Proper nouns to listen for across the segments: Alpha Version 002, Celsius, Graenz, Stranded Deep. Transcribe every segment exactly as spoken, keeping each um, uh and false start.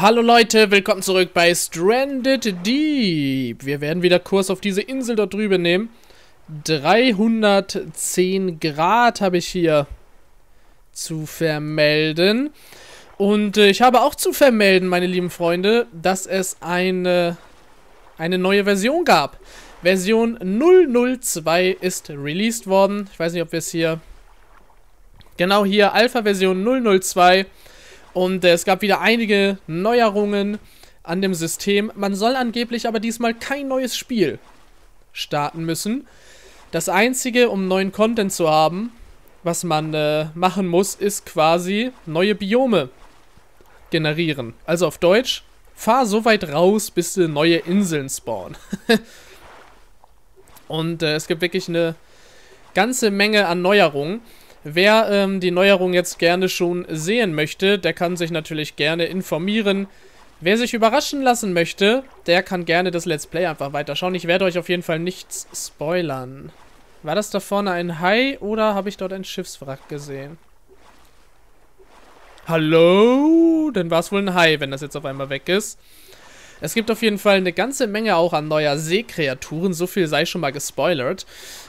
Hallo Leute, willkommen zurück bei Stranded Deep. Wir werden wieder Kurs auf diese Insel dort drüben nehmen. dreihundertzehn Grad habe ich hier zu vermelden. Und äh, ich habe auch zu vermelden, meine lieben Freunde, dass es eine, eine neue Version gab. Version null null zwei ist released worden. Ich weiß nicht, ob wir es hier... Genau hier, Alpha Version null null zwei. Und äh, es gab wieder einige Neuerungen an dem System. Man soll angeblich aber diesmal kein neues Spiel starten müssen. Das Einzige, um neuen Content zu haben, was man äh, machen muss, ist quasi neue Biome generieren. Also auf Deutsch, fahr so weit raus, bis du neue Inseln spawnen. Und äh, es gibt wirklich eine ganze Menge an Neuerungen. Wer ähm, die Neuerung jetzt gerne schon sehen möchte, der kann sich natürlich gerne informieren. Wer sich überraschen lassen möchte, der kann gerne das Let's Play einfach weiterschauen. Ich werde euch auf jeden Fall nichts spoilern. War das da vorne ein Hai oder habe ich dort ein Schiffswrack gesehen? Hallo? Dann war es wohl ein Hai, wenn das jetzt auf einmal weg ist. Es gibt auf jeden Fall eine ganze Menge auch an neuer Seekreaturen, so viel sei schon mal gespoilert.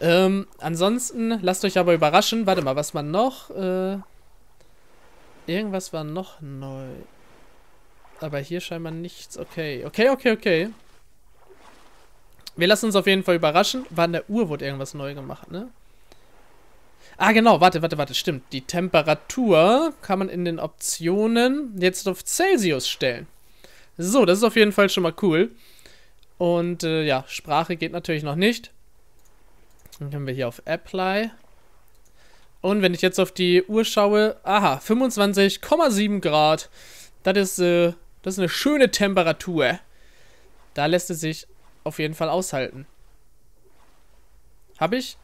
Ähm, ansonsten, lasst euch aber überraschen. Warte mal, was war noch? Äh, irgendwas war noch neu. Aber hier scheinbar nichts. Okay, okay, okay, okay. Wir lassen uns auf jeden Fall überraschen. War in der Uhr wurde irgendwas neu gemacht, ne? Ah, genau, warte, warte, warte, stimmt. Die Temperatur kann man in den Optionen jetzt auf Celsius stellen. So, das ist auf jeden Fall schon mal cool. Und äh, ja, Sprache geht natürlich noch nicht. Dann können wir hier auf Apply. Und wenn ich jetzt auf die Uhr schaue, aha, fünfundzwanzig Komma sieben Grad. Das ist, äh, das ist eine schöne Temperatur. Da lässt es sich auf jeden Fall aushalten. Habe ich?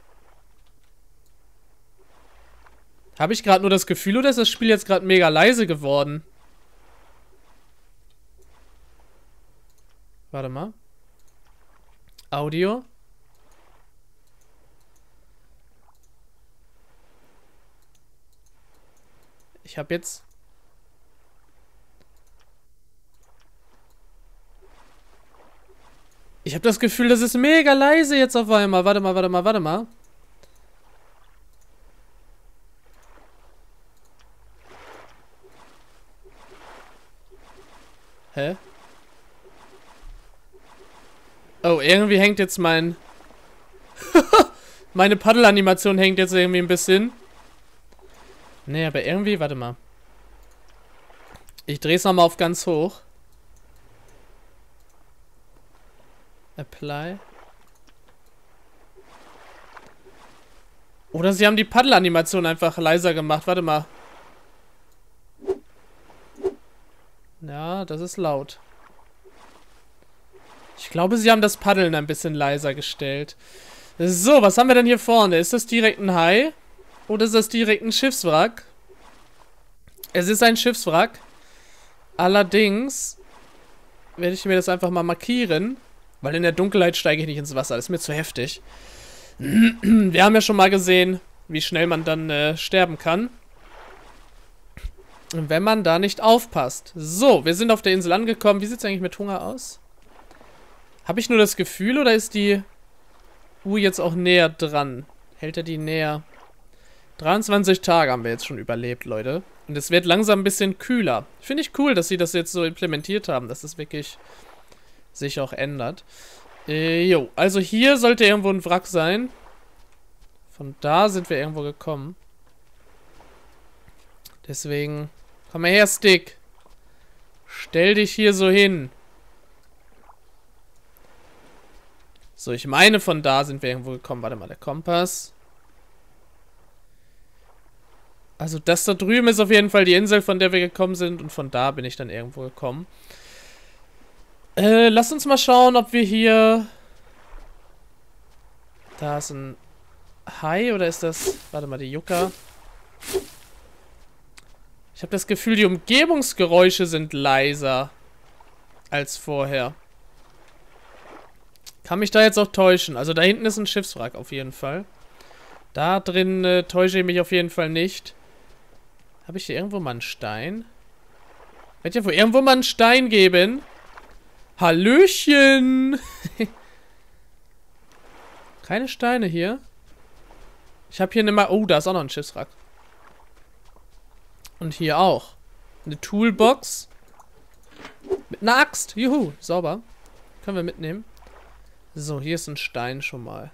Habe ich gerade nur das Gefühl, oder ist das Spiel jetzt gerade mega leise geworden? Warte mal. Audio. Ich habe jetzt... Ich habe das Gefühl, das ist mega leise jetzt auf einmal. Warte mal, warte mal, warte mal. Hä? Oh, irgendwie hängt jetzt mein... Meine Paddelanimation hängt jetzt irgendwie ein bisschen. Nee, aber irgendwie... Warte mal. Ich drehe es nochmal auf ganz hoch. Apply. Oder sie haben die Paddelanimation einfach leiser gemacht. Warte mal. Ja, das ist laut. Ich glaube, sie haben das Paddeln ein bisschen leiser gestellt. So, was haben wir denn hier vorne? Ist das direkt ein Hai? Oder ist das direkt ein Schiffswrack? Es ist ein Schiffswrack. Allerdings werde ich mir das einfach mal markieren. Weil in der Dunkelheit steige ich nicht ins Wasser. Das ist mir zu heftig. Wir haben ja schon mal gesehen, wie schnell man dann äh, sterben kann. Wenn man da nicht aufpasst. So, wir sind auf der Insel angekommen. Wie sieht es eigentlich mit Hunger aus? Habe ich nur das Gefühl, oder ist die Uhr jetzt auch näher dran? Hält er die näher? dreiundzwanzig Tage haben wir jetzt schon überlebt, Leute. Und es wird langsam ein bisschen kühler. Finde ich cool, dass sie das jetzt so implementiert haben, dass es wirklich sich auch ändert. Äh, jo, also hier sollte irgendwo ein Wrack sein. Von da sind wir irgendwo gekommen. Deswegen, komm mal her, Stick. Stell dich hier so hin. So, ich meine, von da sind wir irgendwo gekommen. Warte mal, der Kompass. Also das da drüben ist auf jeden Fall die Insel, von der wir gekommen sind. Und von da bin ich dann irgendwo gekommen. Äh, lasst uns mal schauen, ob wir hier... Da ist ein Hai, oder ist das... Warte mal, die Yucca. Ich habe das Gefühl, die Umgebungsgeräusche sind leiser als vorher. Kann mich da jetzt auch täuschen. Also da hinten ist ein Schiffswrack auf jeden Fall. Da drin äh, täusche ich mich auf jeden Fall nicht. Habe ich hier irgendwo mal einen Stein? Wird ja wohl irgendwo mal einen Stein geben. Hallöchen! Keine Steine hier. Ich habe hier eine Ma... Oh, da ist auch noch ein Schiffswrack. Und hier auch. Eine Toolbox. Mit einer Axt. Juhu, sauber. Können wir mitnehmen. So, hier ist ein Stein schon mal.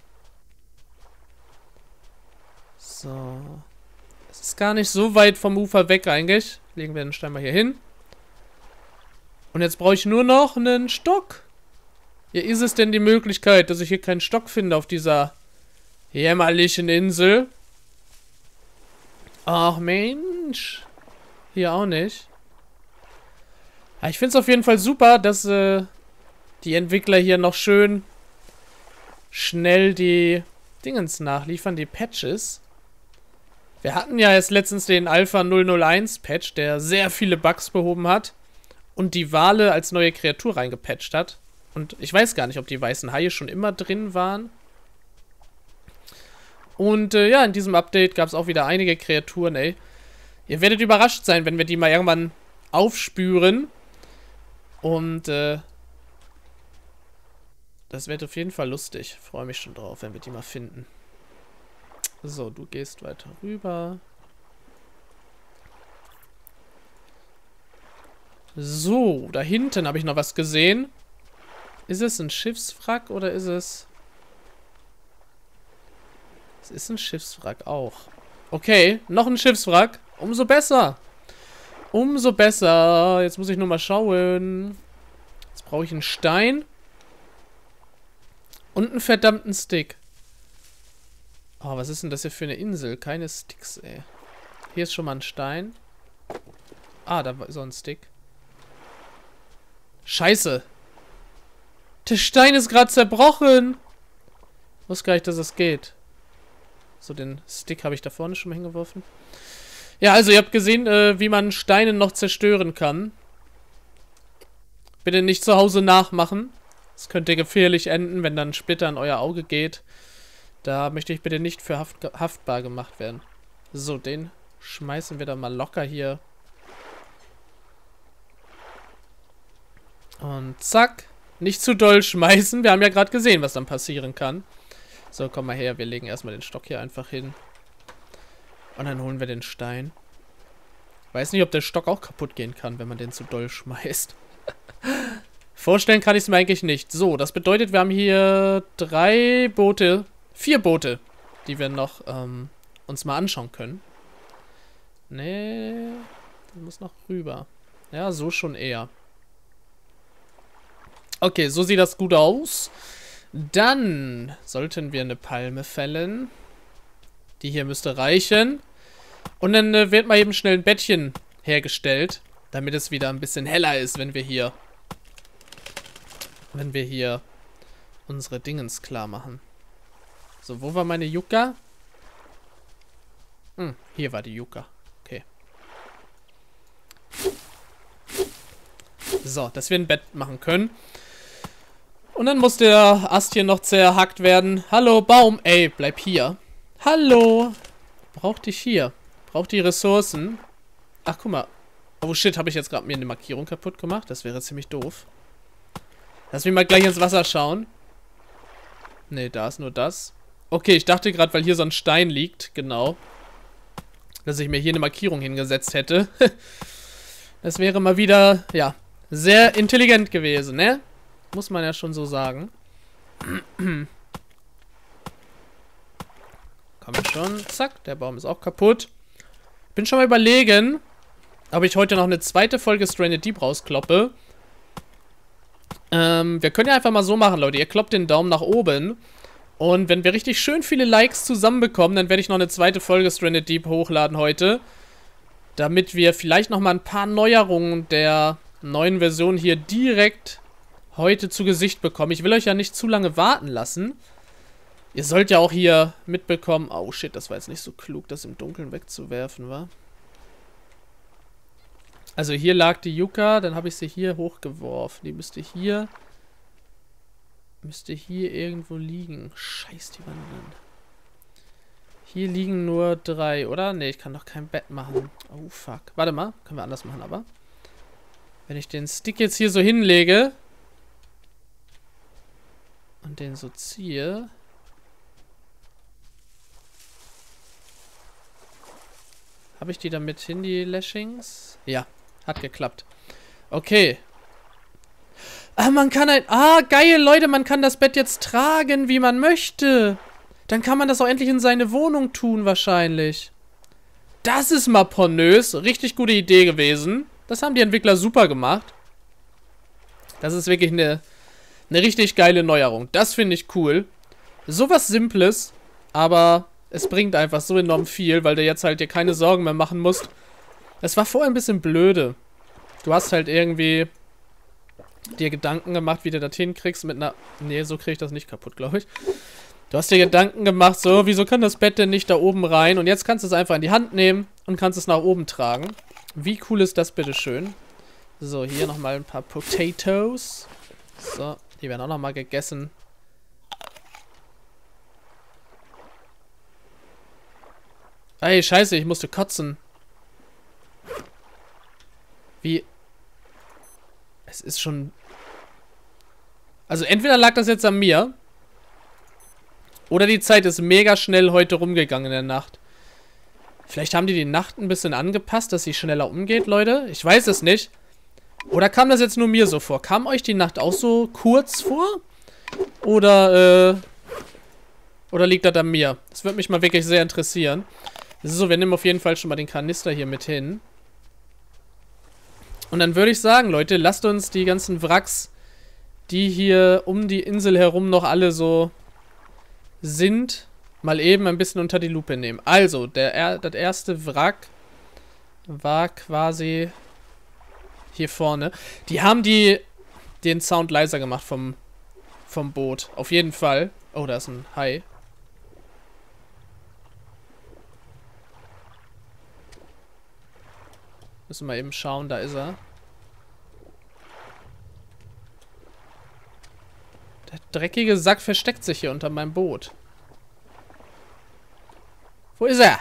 So. Das ist gar nicht so weit vom Ufer weg eigentlich. Legen wir den Stein mal hier hin. Und jetzt brauche ich nur noch einen Stock. Hier ist es denn die Möglichkeit, dass ich hier keinen Stock finde auf dieser jämmerlichen Insel. Ach Mensch. Hier auch nicht. Aber ich finde es auf jeden Fall super, dass äh, die Entwickler hier noch schön schnell die Dingens nachliefern, die Patches. Wir hatten ja jetzt letztens den Alpha null null eins Patch, der sehr viele Bugs behoben hat. Und die Wale als neue Kreatur reingepatcht hat. Und ich weiß gar nicht, ob die weißen Haie schon immer drin waren. Und äh, ja, in diesem Update gab es auch wieder einige Kreaturen, ey. Ihr werdet überrascht sein, wenn wir die mal irgendwann aufspüren. Und äh, das wird auf jeden Fall lustig. Freue mich schon drauf, wenn wir die mal finden. So, du gehst weiter rüber. So, da hinten habe ich noch was gesehen. Ist es ein Schiffswrack oder ist es... Es ist ein Schiffswrack auch. Okay, noch ein Schiffswrack. Umso besser. Umso besser. Jetzt muss ich nur mal schauen. Jetzt brauche ich einen Stein. Und einen verdammten Stick. Oh, was ist denn das hier für eine Insel? Keine Sticks, ey. Hier ist schon mal ein Stein. Ah, da war so ein Stick. Scheiße. Der Stein ist gerade zerbrochen. Ich wusste gar nicht, dass das geht. So, den Stick habe ich da vorne schon mal hingeworfen. Ja, also ihr habt gesehen, äh, wie man Steine noch zerstören kann. Bitte nicht zu Hause nachmachen. Das könnte gefährlich enden, wenn dann ein Splitter in euer Auge geht. Da möchte ich bitte nicht für haft haftbar gemacht werden. So, den schmeißen wir da mal locker hier. Und zack. Nicht zu doll schmeißen. Wir haben ja gerade gesehen, was dann passieren kann. So, komm mal her. Wir legen erstmal den Stock hier einfach hin. Und dann holen wir den Stein. Weiß nicht, ob der Stock auch kaputt gehen kann, wenn man den zu doll schmeißt. Vorstellen kann ich es mir eigentlich nicht. So, das bedeutet, wir haben hier drei Boote. Vier Boote, die wir noch ähm, uns mal anschauen können. Nee, der muss noch rüber. Ja, so schon eher. Okay, so sieht das gut aus. Dann sollten wir eine Palme fällen. Die hier müsste reichen. Und dann äh, wird mal eben schnell ein Bettchen hergestellt, damit es wieder ein bisschen heller ist, wenn wir hier wenn wir hier unsere Dingens klar machen. So, wo war meine Yucca? Hm, hier war die Yucca. Okay. So, dass wir ein Bett machen können. Und dann muss der Ast hier noch zerhackt werden. Hallo, Baum. Ey, bleib hier. Hallo. Brauch dich hier. Brauch die Ressourcen. Ach, guck mal. Oh, shit, habe ich jetzt gerade mir eine Markierung kaputt gemacht? Das wäre ziemlich doof. Lass mich mal gleich ins Wasser schauen. Ne, da ist nur das. Okay, ich dachte gerade, weil hier so ein Stein liegt. Genau. Dass ich mir hier eine Markierung hingesetzt hätte. Das wäre mal wieder, ja, sehr intelligent gewesen, ne? Muss man ja schon so sagen. Komm schon. Zack, der Baum ist auch kaputt. Bin schon mal überlegen, ob ich heute noch eine zweite Folge Stranded Deep rauskloppe. Ähm, wir können ja einfach mal so machen, Leute. Ihr kloppt den Daumen nach oben. Und wenn wir richtig schön viele Likes zusammenbekommen, dann werde ich noch eine zweite Folge Stranded Deep hochladen heute. Damit wir vielleicht nochmal ein paar Neuerungen der neuen Version hier direkt heute zu Gesicht bekommen. Ich will euch ja nicht zu lange warten lassen. Ihr sollt ja auch hier mitbekommen... Oh shit, das war jetzt nicht so klug, das im Dunkeln wegzuwerfen, war. Also hier lag die Yucca, dann habe ich sie hier hochgeworfen. Die müsste hier... Müsste hier irgendwo liegen. Scheiß, die Wanden. Hier liegen nur drei, oder? Ne, ich kann doch kein Bett machen. Oh fuck. Warte mal, können wir anders machen, aber... Wenn ich den Stick jetzt hier so hinlege und den so ziehe, habe ich die da mit hin, die Lashings? Ja, hat geklappt. Okay. Ah, man kann ein... Ah, geil, Leute, man kann das Bett jetzt tragen, wie man möchte. Dann kann man das auch endlich in seine Wohnung tun, wahrscheinlich. Das ist mal pornös. Richtig gute Idee gewesen. Das haben die Entwickler super gemacht. Das ist wirklich eine, eine richtig geile Neuerung. Das finde ich cool. Sowas Simples, aber... Es bringt einfach so enorm viel, weil du jetzt halt dir keine Sorgen mehr machen musst. Es war vorher ein bisschen blöde. Du hast halt irgendwie dir Gedanken gemacht, wie du das hinkriegst mit einer... Nee, so kriege ich das nicht kaputt, glaube ich. Du hast dir Gedanken gemacht, so, wieso kann das Bett denn nicht da oben rein? Und jetzt kannst du es einfach in die Hand nehmen und kannst es nach oben tragen. Wie cool ist das, bitteschön? So, hier nochmal ein paar Potatoes. So, die werden auch nochmal gegessen. Ey, scheiße, ich musste kotzen. Wie? Es ist schon... Also entweder lag das jetzt an mir, oder die Zeit ist mega schnell heute rumgegangen in der Nacht. Vielleicht haben die die Nacht ein bisschen angepasst, dass sie schneller umgeht, Leute. Ich weiß es nicht. Oder kam das jetzt nur mir so vor? Kam euch die Nacht auch so kurz vor? Oder, äh... Oder liegt das an mir? Das würde mich mal wirklich sehr interessieren. So, wir nehmen auf jeden Fall schon mal den Kanister hier mit hin. Und dann würde ich sagen, Leute, lasst uns die ganzen Wracks, die hier um die Insel herum noch alle so sind, mal eben ein bisschen unter die Lupe nehmen. Also, der, das erste Wrack war quasi hier vorne. Die haben die den Sound leiser gemacht vom, vom Boot. Auf jeden Fall. Oh, da ist ein Hai. Müssen wir eben schauen, da ist er. Der dreckige Sack versteckt sich hier unter meinem Boot. Wo ist er?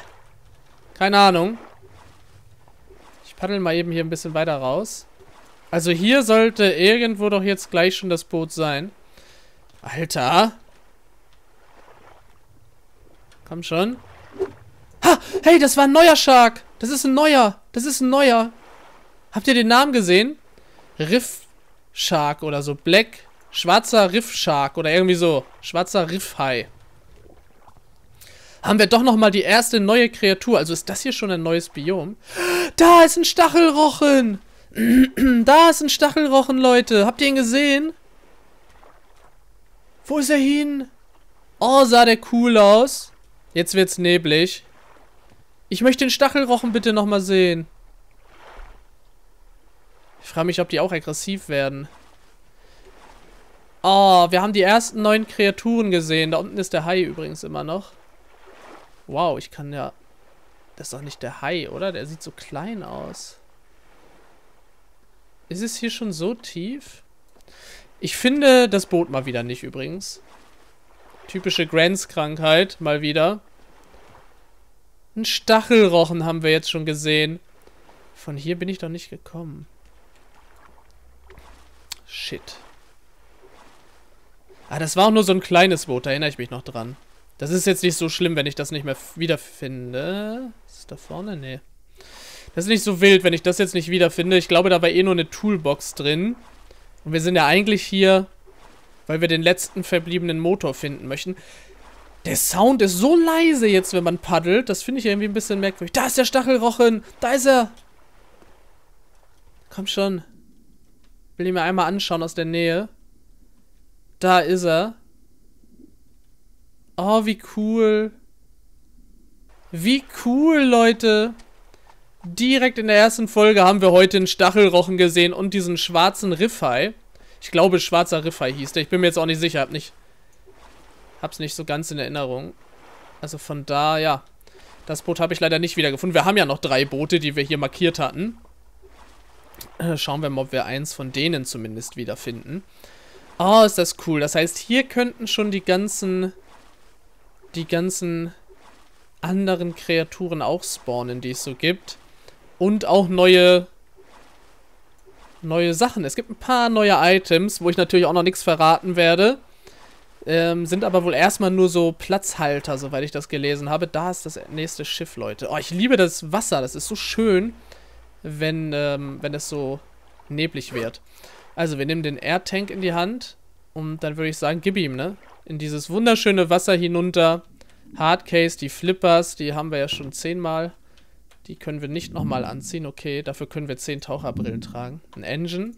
Keine Ahnung. Ich paddel mal eben hier ein bisschen weiter raus. Also hier sollte irgendwo doch jetzt gleich schon das Boot sein. Alter. Komm schon. Ha! Hey, das war ein neuer Shark. Das ist ein neuer. Das ist ein neuer. Habt ihr den Namen gesehen? Riff Shark oder so. Black. Schwarzer Riff Shark oder irgendwie so. Schwarzer Riffhai. Haben wir doch nochmal die erste neue Kreatur. Also ist das hier schon ein neues Biom? Da ist ein Stachelrochen. Da ist ein Stachelrochen, Leute. Habt ihr ihn gesehen? Wo ist er hin? Oh, sah der cool aus. Jetzt wird's neblig. Ich möchte den Stachelrochen bitte nochmal sehen. Ich frage mich, ob die auch aggressiv werden. Oh, wir haben die ersten neuen Kreaturen gesehen. Da unten ist der Hai übrigens immer noch. Wow, ich kann ja... Das ist doch nicht der Hai, oder? Der sieht so klein aus. Ist es hier schon so tief? Ich finde das Boot mal wieder nicht übrigens. Typische Graenz-Krankheit, mal wieder. Ein Stachelrochen haben wir jetzt schon gesehen. Von hier bin ich doch nicht gekommen. Shit. Ah, das war auch nur so ein kleines Boot, da erinnere ich mich noch dran. Das ist jetzt nicht so schlimm, wenn ich das nicht mehr wiederfinde. Ist das da vorne? Nee. Das ist nicht so wild, wenn ich das jetzt nicht wiederfinde. Ich glaube, da war eh nur eine Toolbox drin. Und wir sind ja eigentlich hier, weil wir den letzten verbliebenen Motor finden möchten. Der Sound ist so leise jetzt, wenn man paddelt. Das finde ich irgendwie ein bisschen merkwürdig. Da ist der Stachelrochen. Da ist er. Komm schon. Will ihn mir einmal anschauen aus der Nähe. Da ist er. Oh, wie cool. Wie cool, Leute. Direkt in der ersten Folge haben wir heute einen Stachelrochen gesehen und diesen schwarzen Riffhai. Ich glaube, schwarzer Riffhai hieß der. Ich bin mir jetzt auch nicht sicher. Hab nicht... Hab's nicht so ganz in Erinnerung. Also von da, ja. Das Boot habe ich leider nicht wiedergefunden. Wir haben ja noch drei Boote, die wir hier markiert hatten. Schauen wir mal, ob wir eins von denen zumindest wiederfinden. Oh, ist das cool. Das heißt, hier könnten schon die ganzen... Die ganzen anderen Kreaturen auch spawnen, die es so gibt. Und auch neue... neue Sachen. Es gibt ein paar neue Items, wo ich natürlich auch noch nichts verraten werde. Ähm, sind aber wohl erstmal nur so Platzhalter, soweit ich das gelesen habe. Da ist das nächste Schiff, Leute. Oh, ich liebe das Wasser. Das ist so schön, wenn, ähm, wenn es so neblig wird. Also, wir nehmen den Airtank in die Hand und dann würde ich sagen, gib ihm, ne? In dieses wunderschöne Wasser hinunter. Hardcase, die Flippers, die haben wir ja schon zehnmal. Die können wir nicht nochmal anziehen. Okay, dafür können wir zehn Taucherbrillen tragen. Ein Engine.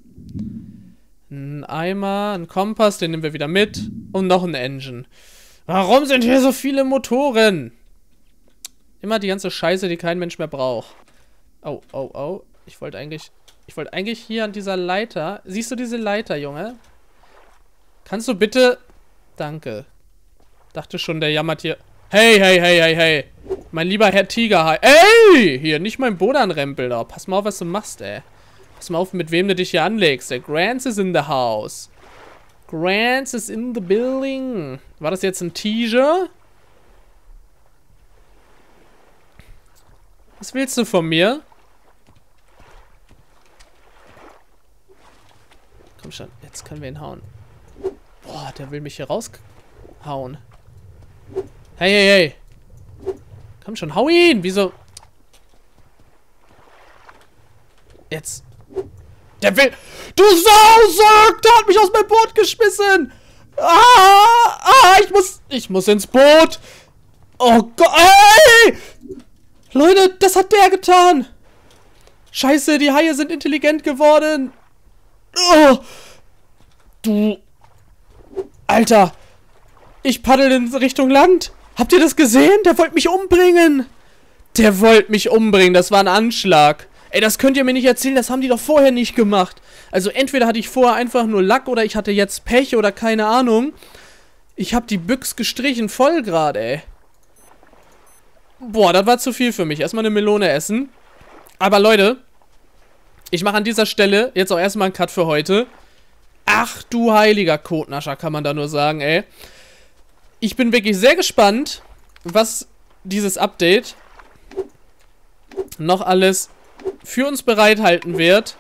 Ein Eimer, ein Kompass, den nehmen wir wieder mit. Und noch ein Engine. Warum sind hier so viele Motoren? Immer die ganze Scheiße, die kein Mensch mehr braucht. Oh, oh, oh. Ich wollte eigentlich... Ich wollte eigentlich hier an dieser Leiter... Siehst du diese Leiter, Junge? Kannst du bitte... Danke. Dachte schon, der jammert hier... Hey, hey, hey, hey, hey. Mein lieber Herr Tigerhai. Ey! Hier, nicht mein Boot anrempeln da. Pass mal auf, was du machst, ey. Pass mal auf, mit wem du dich hier anlegst. Der Graenz is in the house. Graenz is in the building. War das jetzt ein Teaser? Was willst du von mir? Komm schon, jetzt können wir ihn hauen. Boah, der will mich hier raushauen. Hey, hey, hey. Komm schon, hau ihn. Wieso? Jetzt. Der will... Du Sausack! Der hat mich aus meinem Boot geschmissen! Ah! Ah! Ich muss... Ich muss ins Boot! Oh Gott! Ey! Leute, das hat der getan! Scheiße, die Haie sind intelligent geworden! Oh! Du... Alter! Ich paddel in Richtung Land! Habt ihr das gesehen? Der wollte mich umbringen! Der wollte mich umbringen, das war ein Anschlag! Ey, das könnt ihr mir nicht erzählen, das haben die doch vorher nicht gemacht. Also entweder hatte ich vorher einfach nur Lack oder ich hatte jetzt Pech oder keine Ahnung. Ich habe die Büchs gestrichen, voll gerade, ey. Boah, das war zu viel für mich. Erstmal eine Melone essen. Aber Leute, ich mache an dieser Stelle jetzt auch erstmal einen Cut für heute. Ach du heiliger Kotnascher, kann man da nur sagen, ey. Ich bin wirklich sehr gespannt, was dieses Update noch alles für uns bereithalten wird.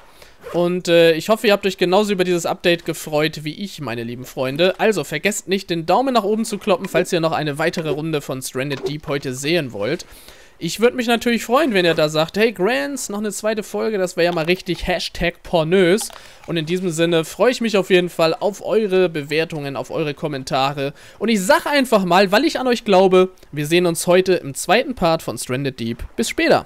Und äh, ich hoffe, ihr habt euch genauso über dieses Update gefreut wie ich, meine lieben Freunde. Also vergesst nicht, den Daumen nach oben zu kloppen, falls ihr noch eine weitere Runde von Stranded Deep heute sehen wollt. Ich würde mich natürlich freuen, wenn ihr da sagt, hey Graenz, noch eine zweite Folge, das wäre ja mal richtig Hashtag pornös. Und in diesem Sinne freue ich mich auf jeden Fall auf eure Bewertungen, auf eure Kommentare. Und ich sage einfach mal, weil ich an euch glaube, wir sehen uns heute im zweiten Part von Stranded Deep. Bis später!